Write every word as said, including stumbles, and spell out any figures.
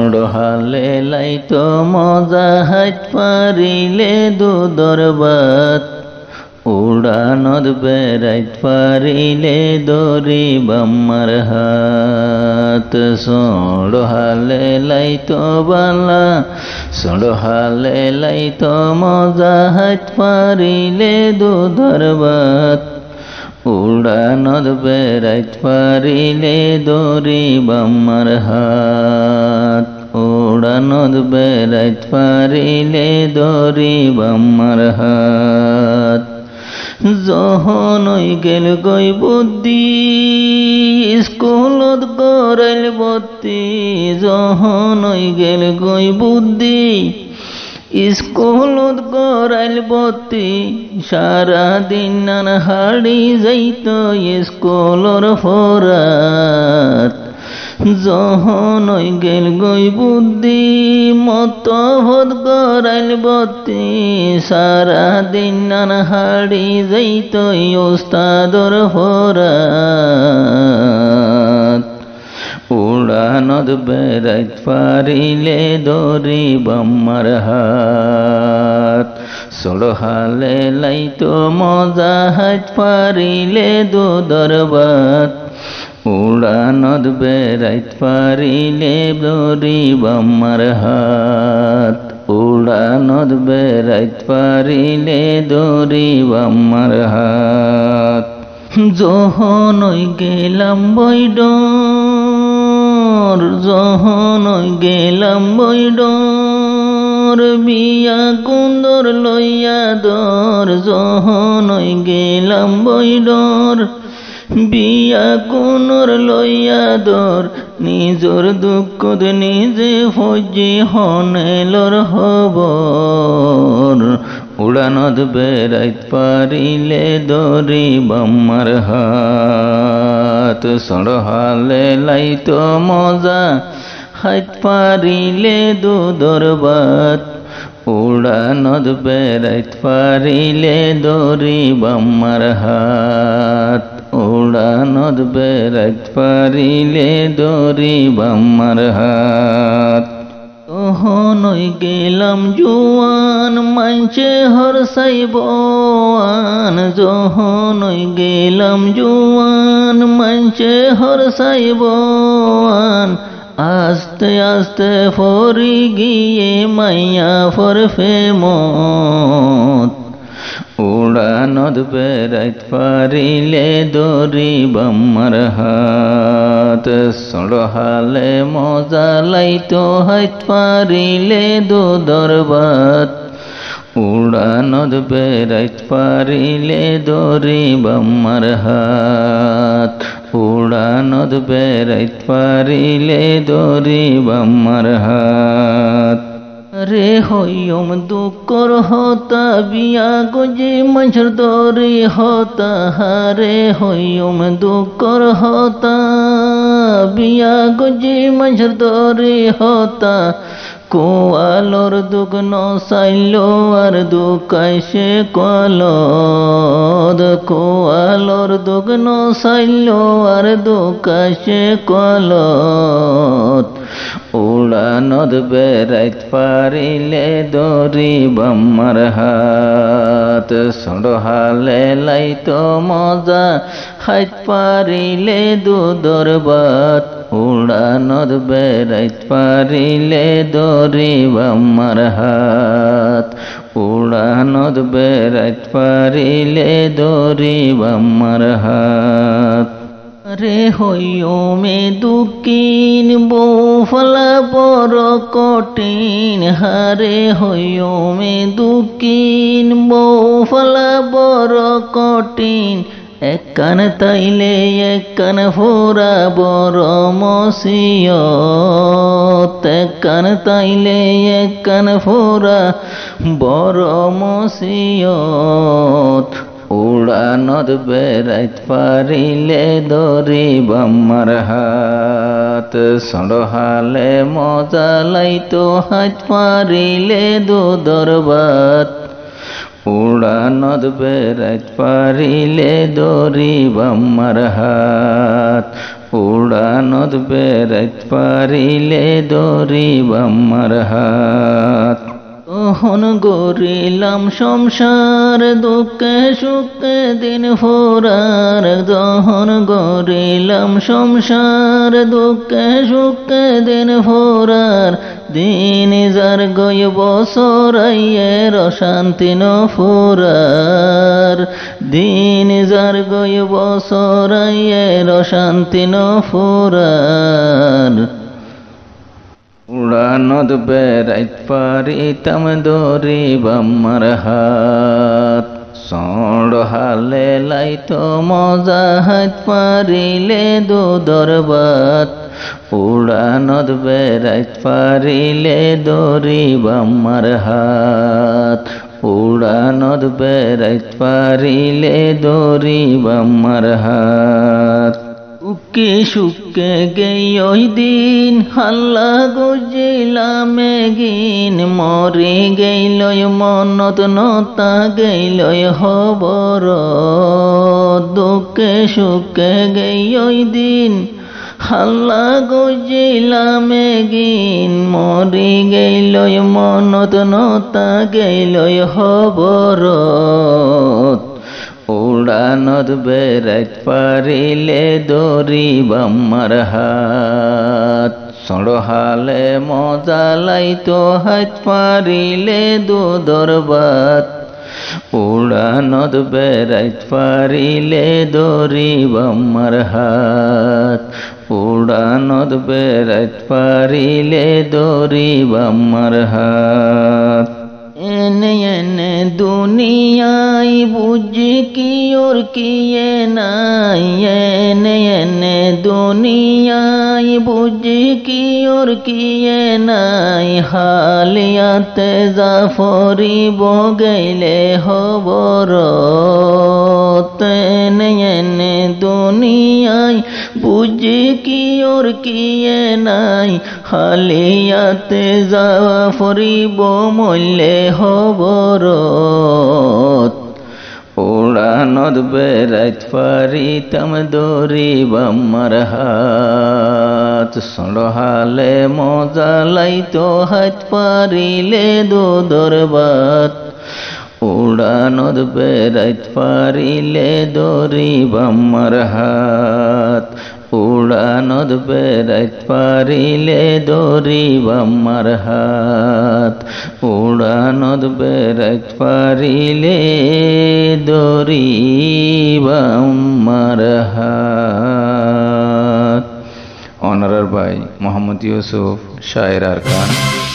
বড় হালে লাইতো মজা হাত পারিলে দুদর বাত উড়ানত বেড়াইত পারিলে দরি বাম্মার হাত সড় হালে লাইতো বালা সড় হালে লাইতো মজা হাত পারিলে দুদর বাত उड़ानद बेराइत पारिले दौरी बाम्मार हाथ उड़ानद बेराइत पारिले दौरी बाम्मार हाथ जहनई गेल गई बुद्धि स्कूलत गरल बत्ती जहनई गेल गई बुद्धि स्कूलत गरल बत्ती सारा दिन नान हाड़ी जाइत स्कूलर फरात जहनई गेल गई बुद्धि मतहत गरल बत्ती सारा दिन नान हाड़ी जाइत उस्तादर फरात उड़ानत बेराइत पारिले दौरी बाम्मार हाथ सड़ो हाले लाइतो मजा हाथ पारिले दुदर बात उड़ानत बेराइत पारिले दौरी बाम्मार हाथ उड़ानत बेराइत पारिले दौरी बाम्मार हाथ जहनई गेलाम बैडर जहनई गेलाम बैडर बिया कुंदर लइया दर जहनई गेलाम बैडर बिया कुंदर लइया दर निजर दुखद निजे फजी हनेलर खबर उड़ानत बेराइत पारिले दौरी बाम्मार हाथ सड़ो हाले लाइतो मजा हाथ पारिले दुदर बात उड़ानत बेराइत पारिले दौरी बाम्मार हाथ उड़ानत बेराइत पारिले दौरी बाम्मार हाथ जहनई गेलाम जुआन मानछे हरसाइब आन जहनई गेलाम जुआन मानछे हरसाइब आन आस्ते आस्ते फरि गिये माइया फरफे मत उड़ानत बेराइत पारिले दौरी बाम्मार हाथ सड़ो हाले मजा लाइतो हाथ पारिले दुदर बात उड़ानत बेराइत पारिले दौरी बाम्मार हाथ उड़ानत बेराइत पारिले दौरी बाम्मार हाथ रे होयम दुखर होता बिया गुजे मछर दौरी होता हरे होयम दुखर होता बिया गुजे मछर दौरी होता कोआलोर दुख न साइलो और दुखाय से कलद कोआलोर दुख न साइलो और दुखाय से कलद उड़ानत बेराइत पारिले दौरी बाम्मार हाथ सड़ो हाले लाइतो मजा हाथ पारिले दुदर बात उड़ानत बेराइत पारिले दौरी बाम्मार हाथ उड़ानत बेराइत पारिले दौरी बाम्मार हाथ रे होयमे दुखीन बोफला बड़ कठिन हरे होयमे दुखीन बोफला बड़ कठिन एक कान ताइले एक कान फोरा बड़ मसियत एक कान ताइले एक कान फोरा बड़ मसियत उड़ानत बेराइत पारिले दौरी बाम्मार हाथ सड़ो हाले मजा लाइतो हाथ पारिले दुदर बात उड़ानत बेराइत पारिले दौरी बाम्मार हाथ उड़ानोत बेराइते पारिले धरिब आमार हाथ तहन गड़िलाम संसार दुखे सुखे दिन फुरार तहन गड़िलाम संसार दुखे सुखे दिन फुरार दिन जार गई बसराइएर अशांति न फुरार दिन जार गई बसराइएर अशांति न फुरार उड़ानोत बेराइते पारिताम धरिब आमार हाथ चड़ हाले लाइतो मजा हाथ पारिले दूधर भात उड़ानोत बेराइते पारिले धरिब आमार हाथ उड़ानोत बेराइते पारिले धरिब आमार हाथ उके सुखे गई दिन हल्ला गुजिलाम गिन मरे गईल मनत नता गईल हबर दुखे सुखे गई दिन हल्ला गुजिलाम गिन मरे गईल मनत नता गईल हबर उड़ानोत बेराइते पारिले धरिब आमार हाथ चड़ हाले मजा लाइतो हाथ पारिले दूधर भात उड़ानोत बेराइते पारिले धरिब आमार हाथ उड़ानोत बेराइते पारिले धरिब आमार हाथ एने एने दुनियाई बुझि की और किए नाई एने एने दुनियाई बुझि की और किए नाई हालियाते जाफरी बगैले हबर तेने एने दुनियाई बुझि की और किए नाई हालियाते जाफरी बमले हबर उड़ानोत बेराइते पारिताम धरिब आमार हाथ चड़ हाले मजा लाइतो हाथ पारिले दूधर भात उड़ानोत बेराइते पारिले धरिब आमार हाथ उड़ानोत बेराइते पारिले धरिब आमार हाथ उड़ानोत बेराइते पारिले धरिब आमार हाथ। ऑनरर भाई मोहम्मद यूसुफ शायर अरकान।